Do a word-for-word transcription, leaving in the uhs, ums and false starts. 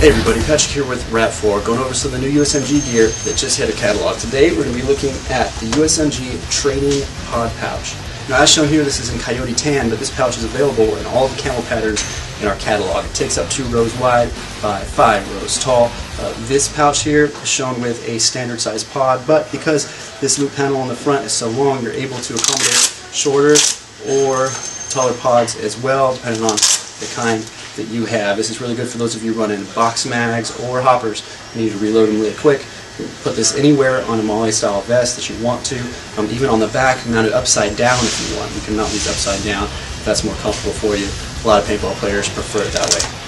Hey everybody, Patrick here with R A P four, going over some of the new U S M G gear that just hit a catalog. Today we're going to be looking at the U S M G Training Pod Pouch. Now as shown here, this is in Coyote Tan, but this pouch is available in all the camel patterns in our catalog. It takes up two rows wide by five rows tall. Uh, this pouch here is shown with a standard size pod, but because this loop panel on the front is so long, you're able to accommodate shorter or taller pods as well, depending on the kind that you have. This is really good for those of you running box mags or hoppers. You need to reload them really quick. Put this anywhere on a MOLLE style vest that you want to. Um, even on the back, mount it upside down if you want. You can mount these upside down if that's more comfortable for you. A lot of paintball players prefer it that way.